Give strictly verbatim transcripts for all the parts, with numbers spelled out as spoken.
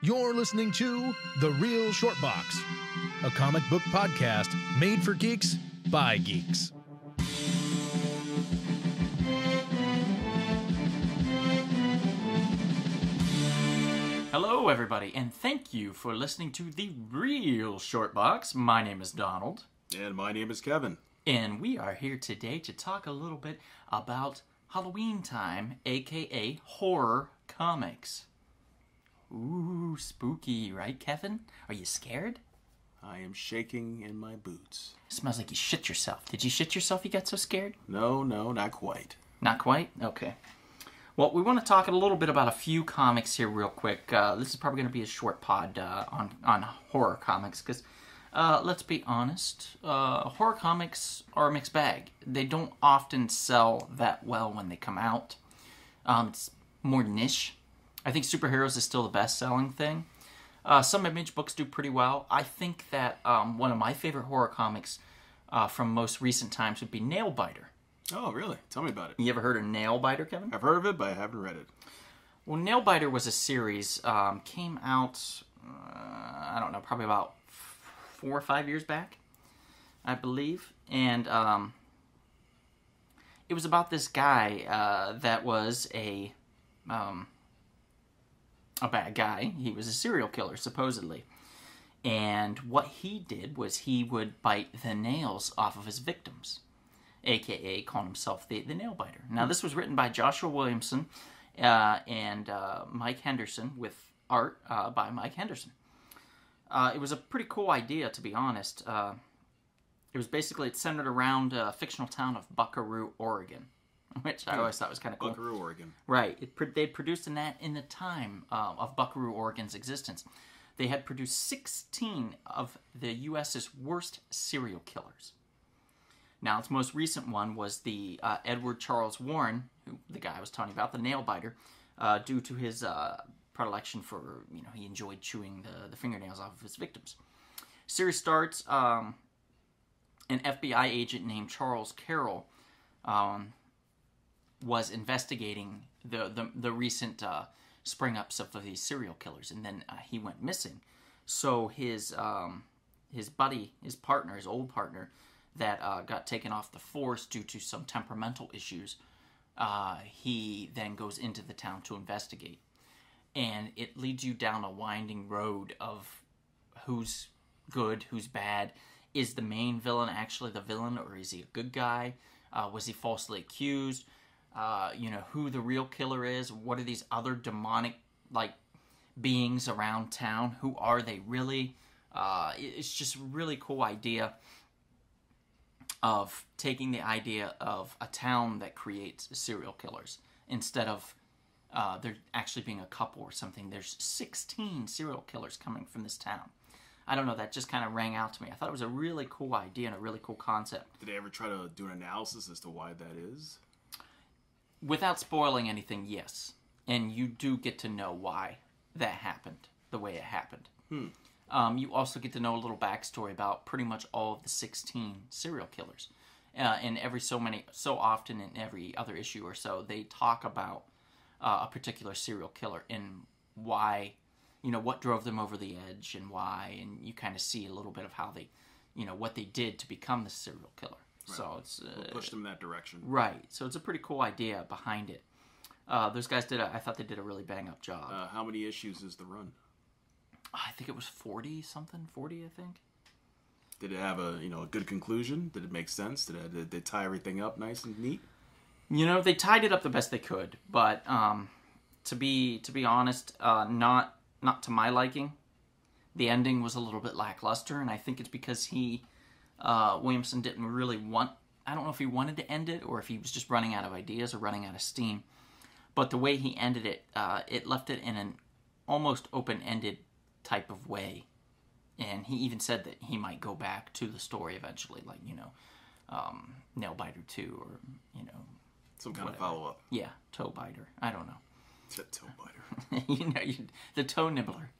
You're listening to The Real Shortbox, a comic book podcast made for geeks by geeks. Hello, everybody, and thank you for listening to The Real Shortbox. My name is Donald. And my name is Kevin. And we are here today to talk a little bit about Halloween time, a k a horror comics. Ooh, spooky, right, Kevin? Are you scared? I am shaking in my boots. It smells like you shit yourself. Did you shit yourself? You got so scared? No, no, not quite. Not quite? Okay. Well, we want to talk a little bit about a few comics here real quick. Uh, this is probably going to be a short pod uh, on, on horror comics, because uh, let's be honest, uh, horror comics are a mixed bag. They don't often sell that well when they come out. Um, it's more niche. I think superheroes is still the best-selling thing. Uh, some image books do pretty well. I think that um, one of my favorite horror comics uh, from most recent times would be Nailbiter. Oh, really? Tell me about it. You ever heard of Nailbiter, Kevin? I've heard of it, but I haven't read it. Well, Nailbiter was a series. Um, came out, uh, I don't know, probably about four or five years back, I believe. And um, it was about this guy uh, that was a... Um, a bad guy. He was a serial killer, supposedly. And what he did was he would bite the nails off of his victims, a k a calling himself the, the nail biter. Now, this was written by Joshua Williamson uh, and uh, Mike Henderson, with art uh, by Mike Henderson. Uh, it was a pretty cool idea, to be honest. Uh, it was basically, it's centered around a fictional town of Buckaroo, Oregon, which I always thought was kind of cool. Buckaroo, Oregon. Right. It, they produced in that in the time uh, of Buckaroo, Oregon's existence. They had produced sixteen of the U S's worst serial killers. Now, its most recent one was the uh, Edward Charles Warren, who the guy I was talking about, the nail biter, uh, due to his uh, predilection for, you know, he enjoyed chewing the, the fingernails off of his victims. Series starts, um, an F B I agent named Charles Carroll, um... was investigating the the, the recent uh, spring-ups of these serial killers, and then uh, he went missing. So his um, his buddy, his partner, his old partner, that uh, got taken off the force due to some temperamental issues, uh, he then goes into the town to investigate. And it leads you down a winding road of who's good, who's bad. Is the main villain actually the villain, or is he a good guy? Uh, was he falsely accused? Uh, you know, who the real killer is, what are these other demonic, like, beings around town, who are they really? Uh, it's just a really cool idea of taking the idea of a town that creates serial killers, instead of uh, there actually being a couple or something. There's sixteen serial killers coming from this town. I don't know, that just kind of rang out to me. I thought it was a really cool idea and a really cool concept. Did they ever try to do an analysis as to why that is? Without spoiling anything, yes. And you do get to know why that happened the way it happened. Hmm. Um, you also get to know a little backstory about pretty much all of the sixteen serial killers. Uh, and every so many, so often in every other issue or so, they talk about uh, a particular serial killer and why, you know, what drove them over the edge and why. And you kind of see a little bit of how they, you know, what they did to become the serial killer. Right. So it's uh, we'll push them in that direction, right? So it's a pretty cool idea behind it. Uh, those guys did. A, I thought they did a really bang up job. Uh, how many issues is the run? I think it was forty something. Forty, I think. Did it have a you know a good conclusion? Did it make sense? Did, it, did they tie everything up nice and neat? You know, they tied it up the best they could, but um, to be to be honest, uh, not not to my liking. The ending was a little bit lackluster, and I think it's because he. Uh, Williamson didn't really want, I don't know if he wanted to end it or if he was just running out of ideas or running out of steam, but the way he ended it, uh, it left it in an almost open-ended type of way, and he even said that he might go back to the story eventually, like, you know, um, Nailbiter two or, you know. Some kind whatever. Of follow-up. Yeah, Toe Biter. I don't know. It's a Toe Biter. you know, you, the Toe Nibbler.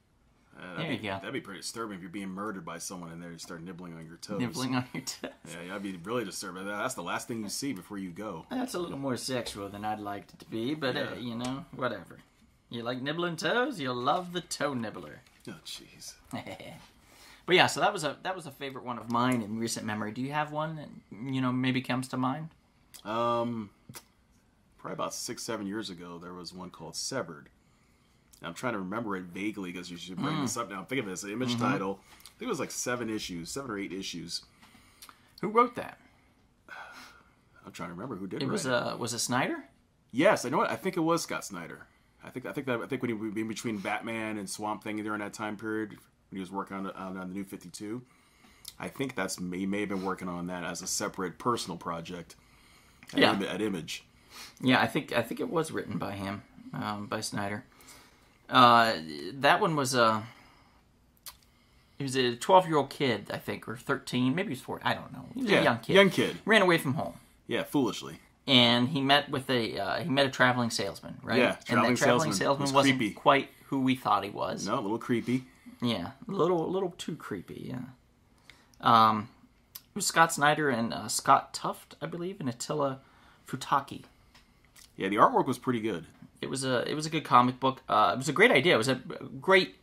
Uh, there you be, go. That'd be pretty disturbing if you're being murdered by someone and they start nibbling on your toes. Nibbling on your toes. Yeah, I'd be really disturbed. That's the last thing you see before you go. That's a little more sexual than I'd like it to be, but yeah. uh, you know, whatever. You like nibbling toes? You'll love the Toe Nibbler. Oh, jeez. But yeah, so that was a that was a favorite one of mine in recent memory. Do you have one that, you know, maybe comes to mind? Um, probably about six, seven years ago, there was one called Severed. I'm trying to remember it vaguely because you should bring mm. this up now. I'm thinking of this image mm-hmm. title. I think it was like seven issues, seven or eight issues. Who wrote that? I'm trying to remember who did it. It was a was it Snyder? Yes, I know what I think it was Scott Snyder. I think I think that I think when he was in between Batman and Swamp Thing during that time period when he was working on on, on the New fifty-two, I think that's may may have been working on that as a separate personal project. At, yeah, at Image. Yeah, I think I think it was written by him, um, by Snyder. Uh, that one was a. He was a twelve-year-old kid, I think, or thirteen, maybe he was four. I don't know. He was yeah, a young kid. Young kid ran away from home. Yeah, foolishly. And he met with a uh, he met a traveling salesman, right? Yeah, traveling salesman. And that traveling salesman, salesman wasn't creepy. Quite who we thought he was. No, a little creepy. Yeah, a little a little too creepy. Yeah. Um, it was Scott Snyder and uh, Scott Tuft, I believe, and Attila Futaki. Yeah, the artwork was pretty good. It was a it was a good comic book. Uh, it was a great idea. It was a great.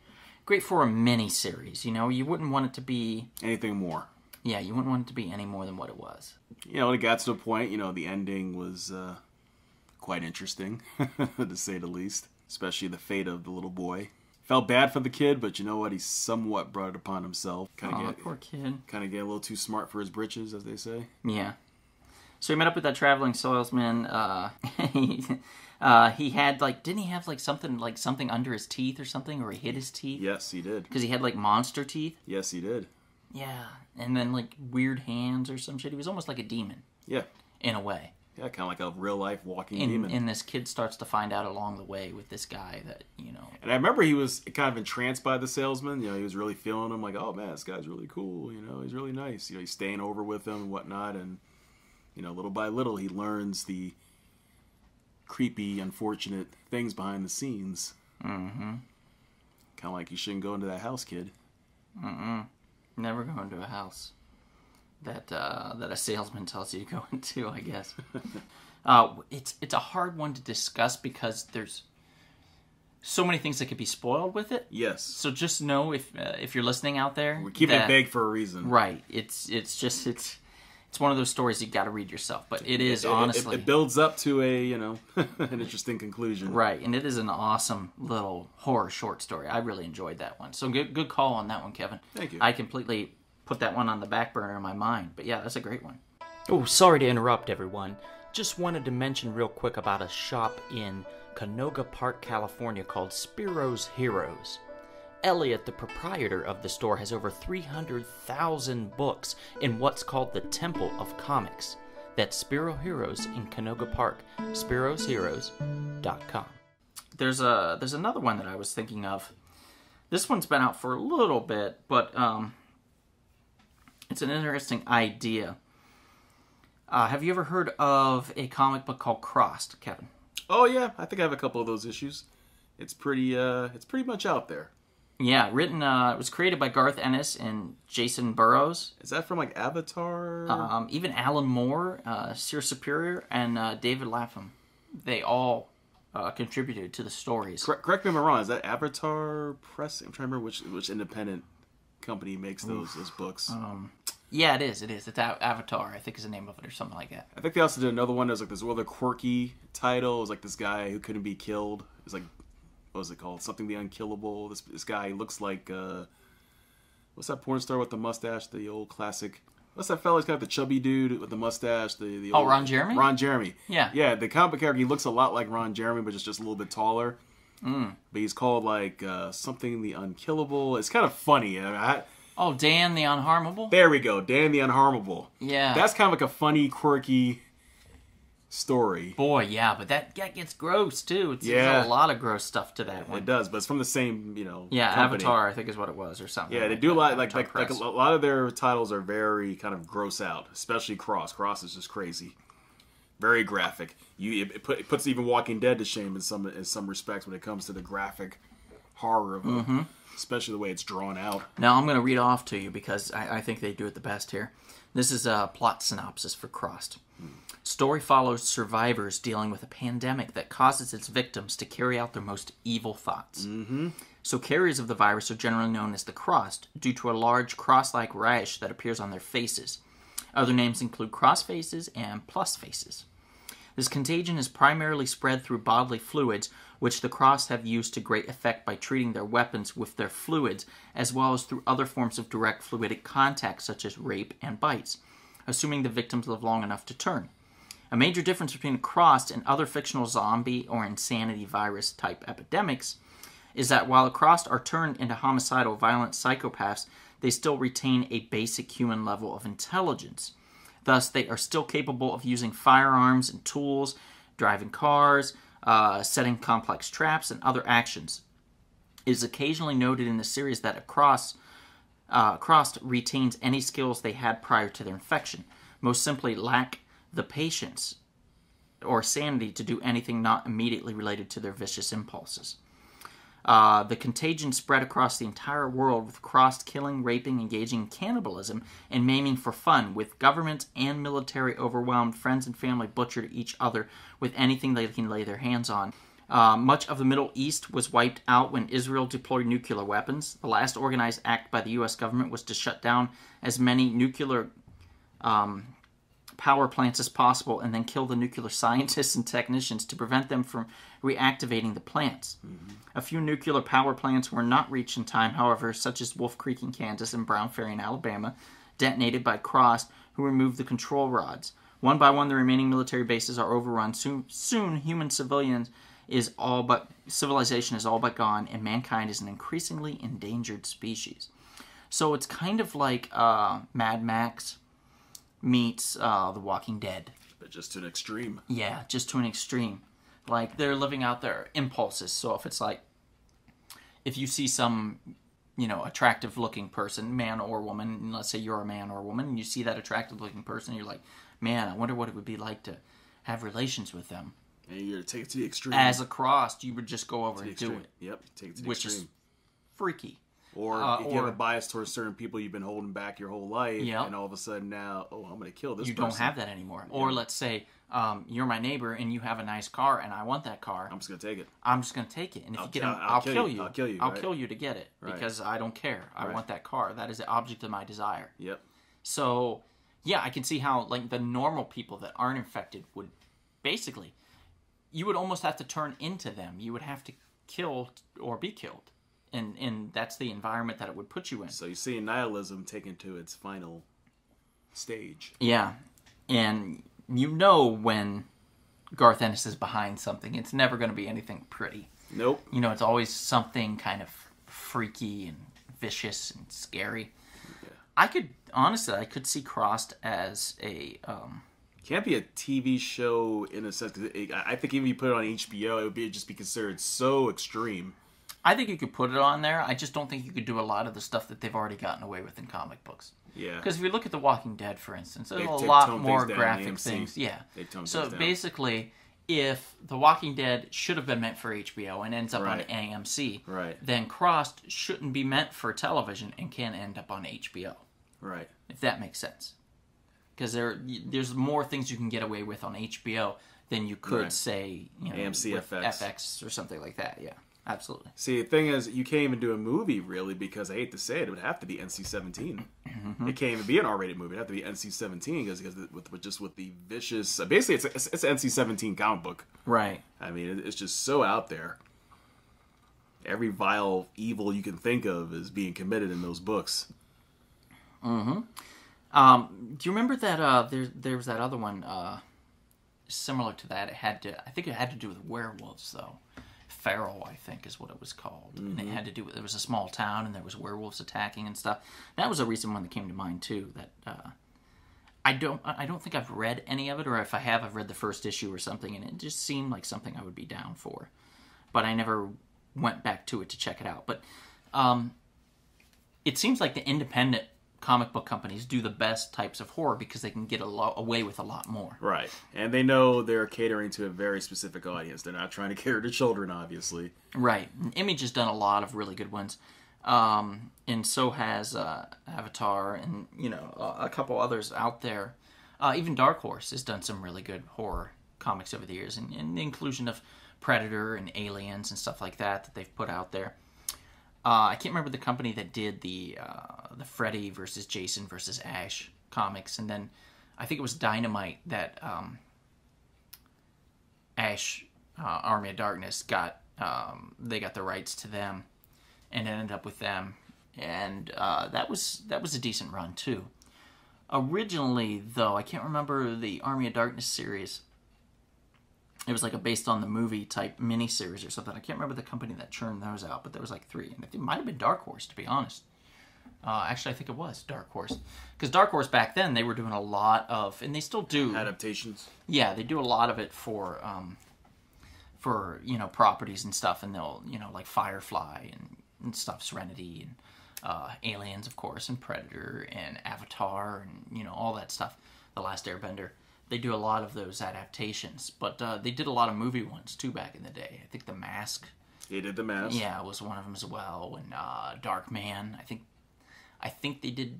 Great for a mini-series, you know? You wouldn't want it to be... anything more. Yeah, you wouldn't want it to be any more than what it was. You know, when it got to the point, you know, the ending was uh, quite interesting, to say the least. Especially the fate of the little boy. Felt bad for the kid, but you know what? He somewhat brought it upon himself. Kinda oh, get, poor kid. Kind of get a little too smart for his britches, as they say. Yeah. So he met up with that traveling salesman. Uh, he, uh, he had like, didn't he have like something like something under his teeth or something, or he hid his teeth? Yes, he did. Because he had like monster teeth. Yes, he did. Yeah, and then like weird hands or some shit. He was almost like a demon. Yeah. In a way. Yeah, kind of like a real life walking and, demon. And this kid starts to find out along the way with this guy that you know. And I remember he was kind of entranced by the salesman. You know, he was really feeling him. Like, oh man, this guy's really cool. You know, he's really nice. You know, he's staying over with him and whatnot, and. You know, little by little, he learns the creepy, unfortunate things behind the scenes. Mm-hmm. Kind of like you shouldn't go into that house, kid. Mm-mm. Never go into a house that uh, that a salesman tells you to go into, I guess. uh, it's it's a hard one to discuss because there's so many things that could be spoiled with it. Yes. So just know if uh, if you're listening out there, we're keeping it vague for a reason. Right. It's it's just it's. It's one of those stories you got to read yourself, but it is it, honestly it, it builds up to a you know an interesting conclusion, right? And it is an awesome little horror short story. I really enjoyed that one. So good, good call on that one, Kevin. Thank you. I completely put that one on the back burner in my mind, but yeah, that's a great one. Oh, sorry to interrupt, everyone. Just wanted to mention real quick about a shop in Canoga Park, California, called Spiro's Heroes. Elliot, the proprietor of the store, has over three hundred thousand books in what's called the Temple of Comics. That's Spiro Heroes in Canoga Park, spiros heroes dot com. There's a there's another one that I was thinking of. This one's been out for a little bit, but um, it's an interesting idea. Uh, have you ever heard of a comic book called Crossed, Kevin? Oh yeah, I think I have a couple of those issues. It's pretty uh, it's pretty much out there. Yeah, written. Uh, it was created by Garth Ennis and Jason Burroughs. Is that from like Avatar? Um, even Alan Moore, uh, Sear Superior, and uh, David Lapham. They all uh, contributed to the stories. Correct, correct me if I'm wrong. Is that Avatar Press? I'm trying to remember which which independent company makes those Oof. those books. Um, yeah, it is. It is. It's Avatar. I think is the name of it, or something like that. I think they also did another one. There's like this other quirky title. It was like this guy who couldn't be killed. It was like. What was it called? Something the Unkillable. This this guy looks like uh, what's that porn star with the mustache? The old classic. What's that fella? He's got the chubby dude with the mustache. The the oh, old, Ron Jeremy. Ron Jeremy. Yeah, yeah. The comic book character. He looks a lot like Ron Jeremy, but just just a little bit taller. Mm. But he's called like uh, something the Unkillable. It's kind of funny. I mean, I, oh, Dan the Unharmable. There we go. Dan the Unharmable. Yeah, that's kind of like a funny, quirky. Story. Boy, yeah, but that, that gets gross too. It's yeah. There's a lot of gross stuff to that one. It does, but it's from the same, you know. Yeah, company. Avatar, I think is what it was, or something. Yeah, they do a lot. Like like, like a lot of their titles are very kind of gross out, especially Cross. Cross is just crazy, very graphic. You it, put, it puts even Walking Dead to shame in some in some respects when it comes to the graphic horror of it, mm-hmm. especially the way it's drawn out. Now I'm going to read off to you because I, I think they do it the best here. This is a plot synopsis for Crossed. Hmm. Story follows survivors dealing with a pandemic that causes its victims to carry out their most evil thoughts. Mm-hmm. So carriers of the virus are generally known as the Crossed, due to a large cross-like rash that appears on their faces. Other names include cross faces and plus faces. This contagion is primarily spread through bodily fluids, which the Crossed have used to great effect by treating their weapons with their fluids, as well as through other forms of direct fluidic contact, such as rape and bites, assuming the victims live long enough to turn. A major difference between the Crossed and other fictional zombie or insanity virus-type epidemics is that while the Crossed are turned into homicidal, violent psychopaths, they still retain a basic human level of intelligence. Thus, they are still capable of using firearms and tools, driving cars, uh, setting complex traps, and other actions. It is occasionally noted in the series that a cross, uh, Crossed retains any skills they had prior to their infection. Most simply lack the patience or sanity to do anything not immediately related to their vicious impulses. Uh, the contagion spread across the entire world, with Crossed killing, raping, engaging in cannibalism, and maiming for fun, with governments and military overwhelmed, friends and family butchered each other with anything they can lay their hands on. Uh, much of the Middle East was wiped out when Israel deployed nuclear weapons. The last organized act by the U S government was to shut down as many nuclear um, power plants as possible and then kill the nuclear scientists and technicians to prevent them from reactivating the plants. Mm-hmm. A few nuclear power plants were not reached in time, however, such as Wolf Creek in Kansas and Brown Ferry in Alabama, detonated by Crossed, who removed the control rods. One by one, the remaining military bases are overrun. Soon, soon human civilians is all but, civilization is all but gone, and mankind is an increasingly endangered species. So it's kind of like uh, Mad Max meets uh, The Walking Dead. But just to an extreme. Yeah, just to an extreme. Like, they're living out their impulses. So if it's like, if you see some, you know, attractive-looking person, man or woman, and let's say you're a man or a woman, and you see that attractive-looking person, you're like, man, I wonder what it would be like to have relations with them. And you're going to take it to the extreme. As a Crossed, you would just go over and extreme. do it. Yep, take it to the which extreme. Which is freaky. Or uh, if you or, have a bias towards certain people you've been holding back your whole life, yep. and all of a sudden now, oh, I'm going to kill this you person. You don't have that anymore. Or yeah. let's say um, you're my neighbor and you have a nice car and I want that car. I'm just going to take it. I'm just going to take it. And if I'll, you get him, I'll, I'll, I'll kill, kill you. you. I'll kill you. I'll right. kill you to get it right. because I don't care. I right. want that car. That is the object of my desire. Yep. So, yeah, I can see how like the normal people that aren't infected would basically, you would almost have to turn into them. You would have to kill or be killed. And, and that's the environment that it would put you in. So you see nihilism taken to its final stage. Yeah. And you know when Garth Ennis is behind something, it's never going to be anything pretty. Nope. You know, it's always something kind of freaky and vicious and scary. Yeah. I could, honestly, I could see Crossed as a... Um, can't be a T V show in a sense. Cause it, I think even if you put it on H B O, it would be, just be considered so extreme. I think you could put it on there. I just don't think you could do a lot of the stuff that they've already gotten away with in comic books. Yeah. Because if you look at The Walking Dead, for instance, there's a lot more graphic things. Yeah. So basically, if The Walking Dead should have been meant for H B O and ends up on A M C, right, then Crossed shouldn't be meant for television and can end up on H B O. Right. If that makes sense. Because there, there's more things you can get away with on H B O than you could, say, you know, A M C F X or something like that. Yeah. Absolutely. See, the thing is, you can't even do a movie, really, because I hate to say it, it would have to be N C seventeen. Mm-hmm. It can't even be an R rated movie. It would have to be N C seventeen, because, because with, with just with the vicious... Basically, it's, a, it's an N C seventeen comic book. Right. I mean, it's just so out there. Every vile evil you can think of is being committed in those books. Mm-hmm. Um, do you remember that uh, there, there was that other one uh, similar to that? It had to, I think it had to do with werewolves, though. Feral, I think, is what it was called. Mm-hmm. And it had to do with, there was a small town and there was werewolves attacking and stuff. That was a recent one that came to mind, too, that uh, I don't I don't think I've read any of it, or if I have, I've read the first issue or something, and it just seemed like something I would be down for. But I never went back to it to check it out. But um, it seems like the independent comic book companies do the best types of horror because they can get a lot away with a lot more. Right. And they know they're catering to a very specific audience. They're not trying to cater to children, obviously. Right. Image has done a lot of really good ones. Um, and so has uh, Avatar and, you know, a couple others out there. Uh, even Dark Horse has done some really good horror comics over the years, and, and the inclusion of Predator and Aliens and stuff like that that they've put out there. Uh, I can't remember the company that did the uh, the Freddy versus Jason versus Ash comics, and then I think it was Dynamite that um, Ash, uh, Army of Darkness, got um, they got the rights to them, and ended up with them, and uh, that was that was a decent run too. Originally, though, I can't remember the Army of Darkness series. It was like a based on the movie type miniseries or something. I can't remember the company that churned those out, but there was like three. And it might have been Dark Horse, to be honest. Uh, actually, I think it was Dark Horse. Because Dark Horse back then, they were doing a lot of, and they still do. Adaptations. Yeah, they do a lot of it for, um, for you know, properties and stuff. And they'll, you know, like Firefly and, and stuff, Serenity and... Uh, Aliens, of course, and Predator, and Avatar, and, you know, all that stuff. The Last Airbender. They do a lot of those adaptations, but uh, they did a lot of movie ones, too, back in the day. I think The Mask. They did The Mask. Yeah, was one of them as well, and uh, Dark Man. I think I think they did...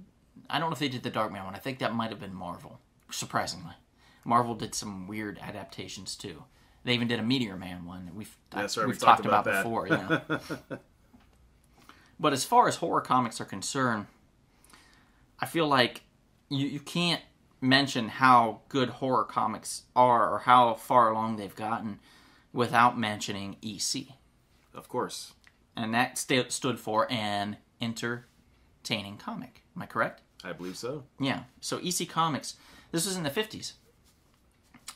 I don't know if they did the Dark Man one. I think that might have been Marvel, surprisingly. Marvel did some weird adaptations, too. They even did a Meteor Man one that we've, That's I, right, we've, we've talked, talked about, about before. Yeah. But as far as horror comics are concerned, I feel like you, you can't mention how good horror comics are or how far along they've gotten without mentioning E C. Of course. And that st stood for an entertaining comic. Am I correct? I believe so. Yeah. So E C Comics, this was in the fifties.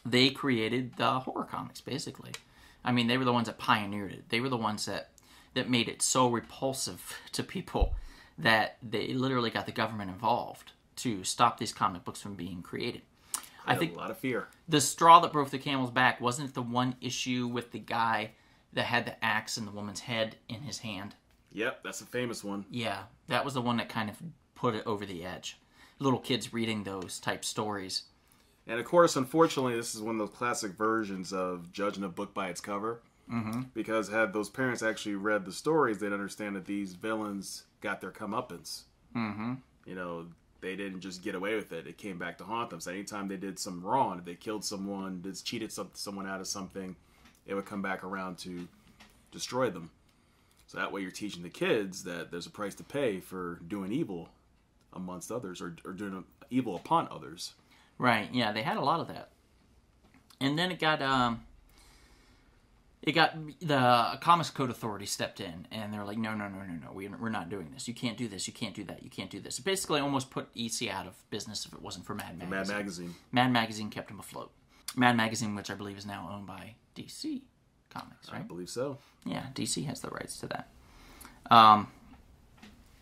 They created the horror comics, basically. I mean, they were the ones that pioneered it. They were the ones that... that made it so repulsive to people that they literally got the government involved to stop these comic books from being created. I think a lot of fear. The straw that broke the camel's back wasn't the one issue with the guy that had the axe and the woman's head in his hand. Yep, that's a famous one. Yeah, that was the one that kind of put it over the edge. Little kids reading those type stories. And of course, unfortunately, this is one of those classic versions of judging a book by its cover. Mm-hmm. Because had those parents actually read the stories, they'd understand that these villains got their comeuppance. Mm-hmm. You know, they didn't just get away with it. It came back to haunt them. So anytime they did some wrong, if they killed someone, just cheated some, someone out of something, it would come back around to destroy them. So that way you're teaching the kids that there's a price to pay for doing evil amongst others, or, or doing evil upon others. Right, yeah, they had a lot of that. And then it got... Um... It got the Comics Code Authority stepped in, and they're like, no, no, no, no, no, we're not doing this. You can't do this. You can't do that. You can't do this. It basically almost put E C out of business if it wasn't for Mad Magazine. Mad Magazine. Mad Magazine kept him afloat. Mad Magazine, which I believe is now owned by D C Comics, right? I believe so. Yeah, D C has the rights to that. Um,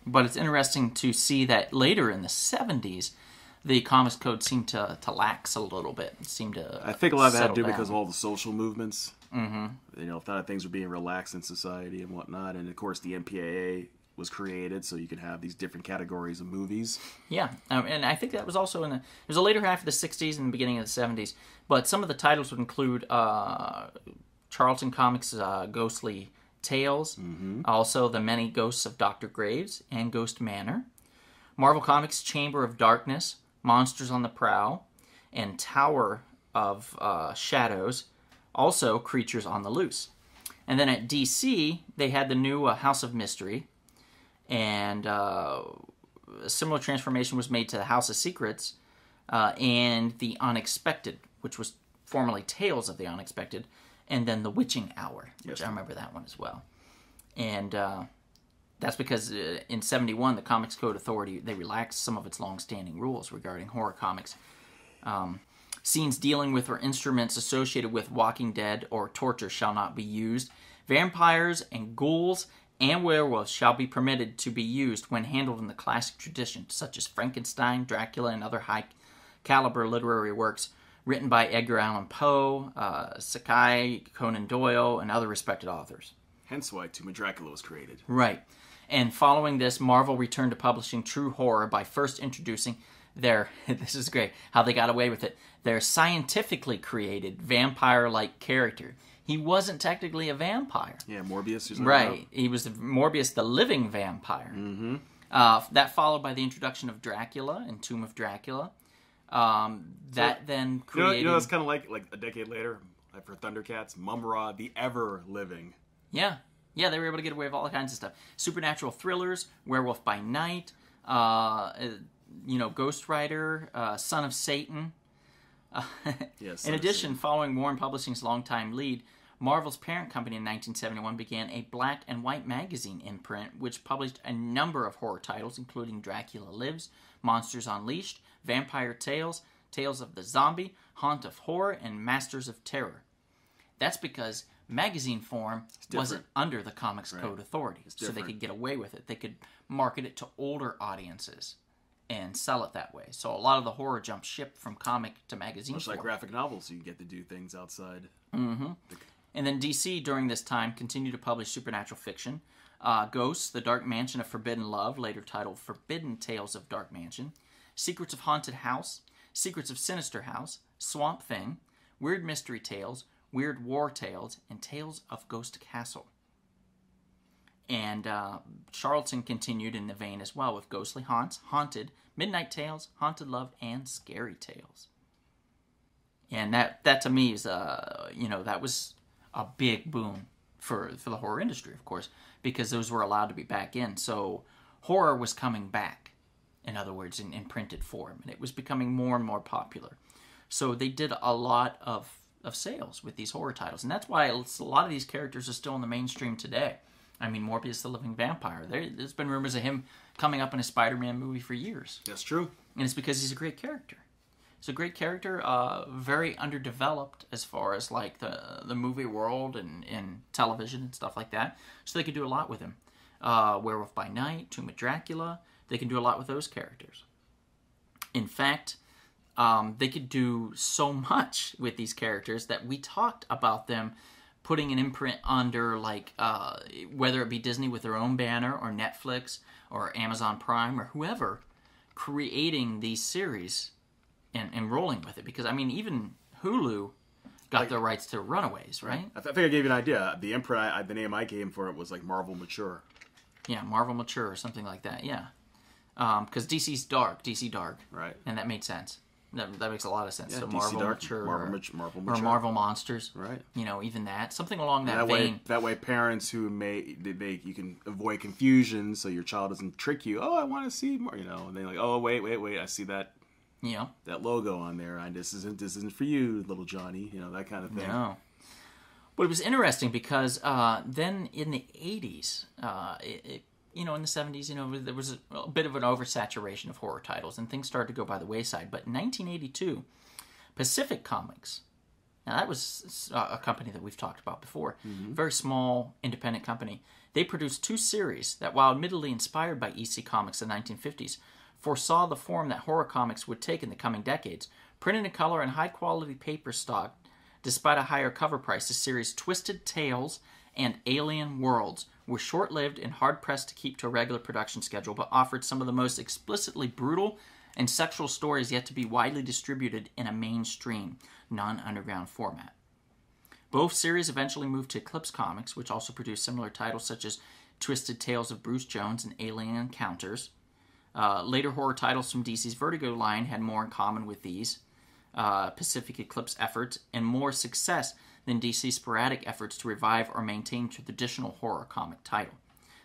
but it's interesting to see that later in the seventies, the Comics Code seemed to, to lax a little bit. It seemed to I think a lot of that had to do down. because of all the social movements. Mm-hmm. You know, a lot of things were being relaxed in society and whatnot, and of course the M P A A was created, so you could have these different categories of movies. Yeah, um, and I think that was also in the, it was the later half of the sixties and the beginning of the seventies. But some of the titles would include uh, Charlton Comics' uh, Ghostly Tales, mm-hmm. also The Many Ghosts of Doctor Graves and Ghost Manor, Marvel Comics' Chamber of Darkness, Monsters on the Prowl, and Tower of uh, Shadows. Also, Creatures on the Loose. And then at D C, they had the new uh, House of Mystery. And uh, a similar transformation was made to the House of Secrets uh, and The Unexpected, which was formerly Tales of the Unexpected. And then The Witching Hour, which yes. I remember that one as well. And uh, that's because uh, in seventy-one, the Comics Code Authority, they relaxed some of its long-standing rules regarding horror comics. Um... Scenes dealing with or instruments associated with Walking Dead or torture shall not be used. Vampires and ghouls and werewolves shall be permitted to be used when handled in the classic tradition, such as Frankenstein, Dracula, and other high-caliber literary works written by Edgar Allan Poe, uh, Sakai, Conan Doyle, and other respected authors. Hence why Tomb of Dracula was created. Right. And following this, Marvel returned to publishing true horror by first introducing... Their, this is great, how they got away with it. Their scientifically created vampire-like character. He wasn't technically a vampire. Yeah, Morbius. Is right. He was the, Morbius the living vampire. Mm-hmm. Uh, that followed by the introduction of Dracula and Tomb of Dracula. Um, that so, then created... You know, you know it's kind of like like a decade later, like for Thundercats, Mum-Ra, the ever-living. Yeah. Yeah, they were able to get away with all kinds of stuff. Supernatural thrillers, Werewolf by Night, uh, you know, Ghost Rider, uh, Son of Satan. Uh, yeah, Son in addition, Satan. Following Warren Publishing's longtime lead, Marvel's parent company in nineteen seventy-one began a black and white magazine imprint, which published a number of horror titles, including Dracula Lives, Monsters Unleashed, Vampire Tales, Tales of the Zombie, Haunt of Horror, and Masters of Terror. That's because magazine form wasn't under the Comics right. Code Authority, so they could get away with it. They could market it to older audiences and sell it that way. So a lot of the horror jump shipped from comic to magazine Much form. Like graphic novels, you get to do things outside. Mm-hmm. The... And then D C, during this time, continued to publish supernatural fiction. Uh, Ghosts, The Dark Mansion of Forbidden Love, later titled Forbidden Tales of Dark Mansion, Secrets of Haunted House, Secrets of Sinister House, Swamp Thing, Weird Mystery Tales, Weird War Tales, and Tales of Ghost Castle. And uh, Charlton continued in the vein as well with Ghostly Haunts, Haunted, Midnight Tales, Haunted Love, and Scary Tales. And that, that to me is, uh, you know, that was a big boon for, for the horror industry, of course, because those were allowed to be back in. So horror was coming back, in other words, in, in printed form, and it was becoming more and more popular. So they did a lot of of sales with these horror titles, and that's why a lot of these characters are still in the mainstream today. I mean, Morbius the Living Vampire, there, there's been rumors of him coming up in a Spider-Man movie for years. That's true. And it's because he's a great character. He's a great character, uh, very underdeveloped as far as like the the movie world and, and television and stuff like that, so they could do a lot with him. Uh, Werewolf by Night, Tomb of Dracula, they can do a lot with those characters. In fact, Um, they could do so much with these characters that we talked about them putting an imprint under, like, uh, whether it be Disney with their own banner or Netflix or Amazon Prime or whoever, creating these series and, and rolling with it. Because, I mean, even Hulu got like, their rights to Runaways, right? I, th I think I gave you an idea. The imprint, I, the name I gave for it was, like, Marvel Mature. Yeah, Marvel Mature or something like that, yeah. Because um, D C's dark, D C Dark. Right. And that made sense. That, that makes a lot of sense. Yeah, so Marvel, Dark, Mature, Marvel, or, Marvel Mature, or Marvel Monsters, right? You know, even that, something along that, that vein. Way, that way, parents who may they, they you can avoid confusion, so your child doesn't trick you. Oh, I want to see more, you know. And they're like, oh, wait, wait, wait, I see that, you know, that logo on there. I this isn't this isn't for you, little Johnny. You know, that kind of thing. No. But it was interesting because uh, then in the eighties, uh, it, it, you know, in the seventies, you know, there was a, a bit of an oversaturation of horror titles, and things started to go by the wayside. But in nineteen eighty-two, Pacific Comics, now that was a company that we've talked about before, mm-hmm. very small, independent company. They produced two series that, while admittedly inspired by E C Comics in the nineteen fifties, foresaw the form that horror comics would take in the coming decades. Printed in color and high-quality paper stock, despite a higher cover price, the series Twisted Tales and Alien Worlds were short-lived and hard-pressed to keep to a regular production schedule, but offered some of the most explicitly brutal and sexual stories yet to be widely distributed in a mainstream, non-underground format. Both series eventually moved to Eclipse Comics, which also produced similar titles such as Twisted Tales of Bruce Jones and Alien Encounters. Uh, later horror titles from D C's Vertigo line had more in common with these uh, Pacific Eclipse efforts and more success than D C's sporadic efforts to revive or maintain traditional horror comic title,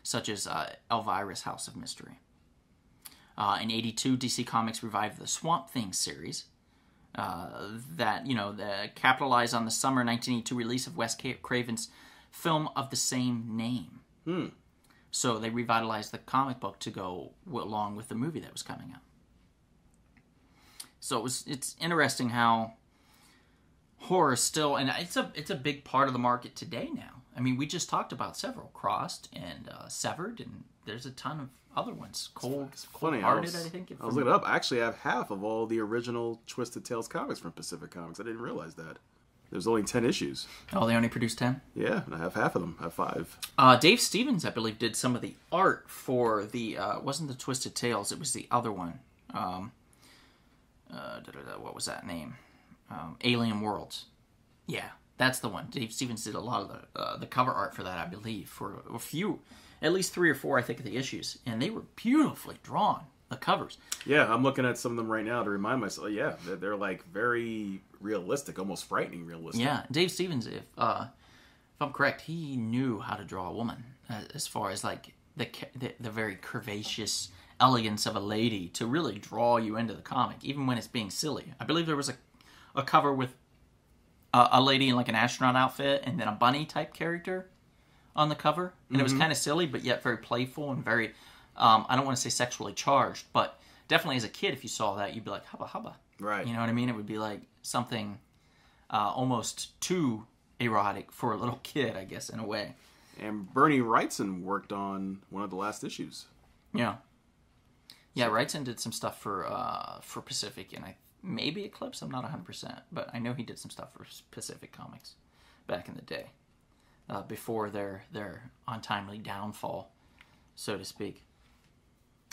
such as uh, Elvira's House of Mystery. Uh, in eighty-two, D C Comics revived the Swamp Thing series uh, that, you know, the, capitalized on the summer nineteen eighty-two release of Wes Craven's film of the same name. Hmm. So they revitalized the comic book to go along with the movie that was coming out. So it was, it's interesting how horror still, and it's a it's a big part of the market today now. I mean, we just talked about several, Crossed and uh, Severed, and there's a ton of other ones. Cold, it's Cold Hearted, I, I think. I was looking it up. I actually have half of all the original Twisted Tales comics from Pacific Comics. I didn't realize that. There's only ten issues. Oh, they only produced ten? Yeah, and I have half of them. I have five. Uh, Dave Stevens, I believe, did some of the art for the, uh, it wasn't the Twisted Tales, it was the other one. Um, uh, da, da, da, what was that name? Um, Alien Worlds, yeah, that's the one. Dave Stevens did a lot of the uh, the cover art for that, I believe, for a few, at least three or four, I think, of the issues, and they were beautifully drawn. the covers. Yeah, I'm looking at some of them right now to remind myself. Yeah, they're, they're like very realistic, almost frightening realistic. Yeah, Dave Stevens, if uh, if I'm correct, he knew how to draw a woman as far as like the the, the very curvaceous elegance of a lady to really draw you into the comic, even when it's being silly. I believe there was a a cover with a, a lady in like an astronaut outfit and then a bunny type character on the cover, and mm-hmm. it was kind of silly, but yet very playful and very, um, I don't want to say sexually charged, but definitely as a kid, if you saw that, you'd be like, hubba hubba. Right. You know what I mean? It would be like something uh, almost too erotic for a little kid, I guess, in a way. And Bernie Wrightson worked on one of the last issues. Yeah. Yeah, Wrightson did some stuff for uh, for Pacific, and I maybe Eclipse, I'm not one hundred percent, but I know he did some stuff for Pacific Comics back in the day. Uh, before their their untimely downfall, so to speak.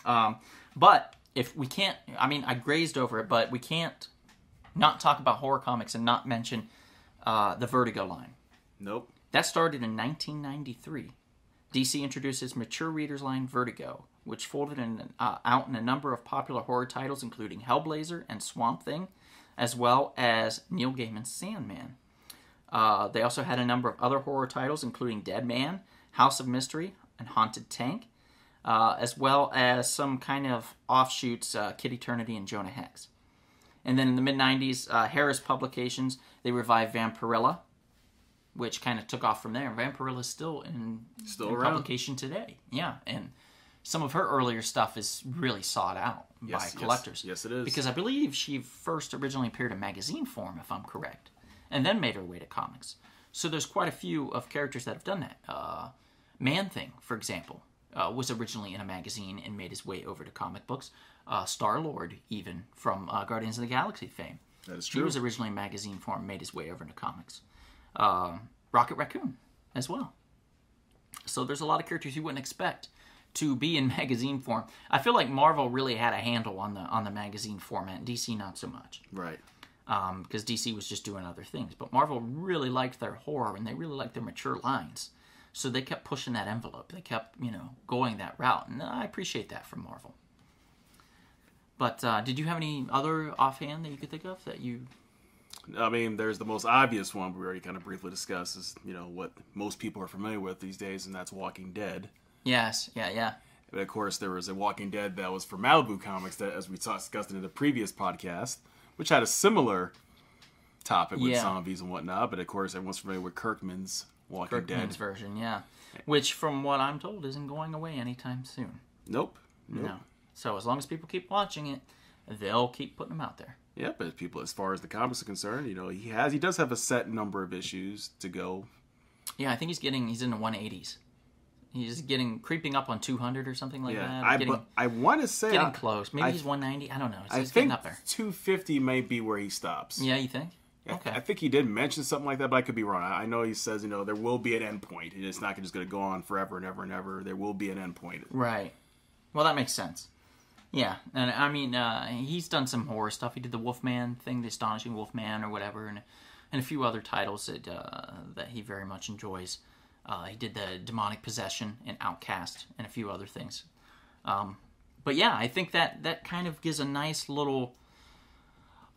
Um, but if we can't, I mean, I grazed over it, but we can't not talk about horror comics and not mention uh, the Vertigo line. Nope. That started in nineteen ninety-three. D C introduced its mature readers line Vertigo, which folded in, uh, out in a number of popular horror titles, including Hellblazer and Swamp Thing, as well as Neil Gaiman's Sandman. Uh, they also had a number of other horror titles, including Dead Man, House of Mystery, and Haunted Tank, uh, as well as some kind of offshoots, uh, Kid Eternity and Jonah Hex. And then in the mid nineties, uh, Harris Publications, they revived Vampirilla, which kind of took off from there. Vampirilla's still in, still in publication today. Yeah, and some of her earlier stuff is really sought out yes, by collectors. Yes, yes, it is. Because I believe she first originally appeared in magazine form, if I'm correct, and then made her way to comics. So there's quite a few of characters that have done that. Uh, Man-Thing, for example, uh, was originally in a magazine and made his way over to comic books. Uh, Star-Lord, even, from uh, Guardians of the Galaxy fame. That is true. He was originally in magazine form, made his way over into comics. Uh, Rocket Raccoon, as well. So there's a lot of characters you wouldn't expect to be in magazine form. I feel like Marvel really had a handle on the, on the magazine format, D C not so much. Right. Um, because D C was just doing other things. But Marvel really liked their horror, and they really liked their mature lines. So they kept pushing that envelope. They kept, you know, going that route. And I appreciate that from Marvel. But uh, did you have any other offhand that you could think of that you... I mean, there's the most obvious one we already kind of briefly discussed is, you know, what most people are familiar with these days, and that's Walking Dead. Yes, yeah, yeah. But of course, there was a Walking Dead that was for Malibu Comics that, as we discussed in the previous podcast, which had a similar topic with yeah. zombies and whatnot, but of course everyone's familiar with Kirkman's Walking Kirkman's Dead. Kirkman's version, yeah. Which, from what I'm told, isn't going away anytime soon. Nope. nope. No. So as long as people keep watching it, they'll keep putting them out there. Yeah, but people, as far as the comics are concerned, you know, he has, he does have a set number of issues to go. Yeah, I think he's getting, he's in the one eighties. He's getting, creeping up on two hundred or something like yeah, that. I, getting, I want to say... Getting I, close. Maybe I, he's one ninety. I don't know. It's, I it's think up there. two fifty may be where he stops. Yeah, you think? I, okay. I think he did mention something like that, but I could be wrong. I, I know he says, you know, there will be an end point. And it's not just going to go on forever and ever and ever. There will be an end point. Right. Well, that makes sense. Yeah. And I mean, uh, he's done some horror stuff. He did the Wolfman thing, the Astonishing Wolfman or whatever, and, and a few other titles that, uh, that he very much enjoys. Uh, he did the Demonic Possession and Outcast and a few other things. Um, but yeah, I think that, that kind of gives a nice little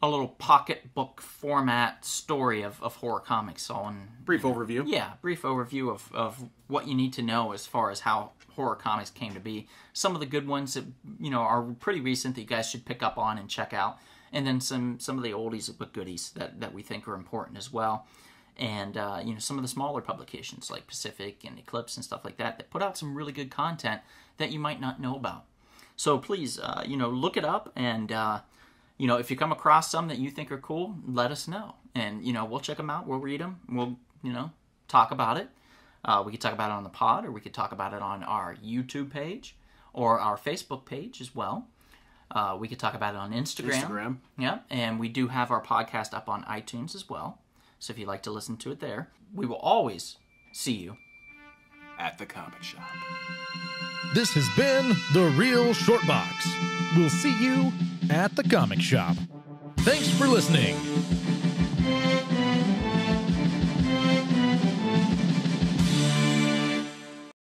a little pocketbook format story of, of horror comics. All in, brief you know, overview. Yeah, brief overview of, of what you need to know as far as how horror comics came to be. Some of the good ones that you know are pretty recent that you guys should pick up on and check out. And then some, some of the oldies but goodies that, that we think are important as well. And, uh, you know, some of the smaller publications like Pacific and Eclipse and stuff like that that put out some really good content that you might not know about. So please, uh, you know, look it up and, uh, you know, if you come across some that you think are cool, let us know. And, you know, we'll check them out. We'll read them. We'll, you know, talk about it. Uh, we could talk about it on the pod, or we could talk about it on our YouTube page or our Facebook page as well. Uh, we could talk about it on Instagram. Instagram. Yeah. And we do have our podcast up on iTunes as well. So if you'd like to listen to it there, we will always see you at the comic shop. This has been The Real Short Box. We'll see you at the comic shop. Thanks for listening.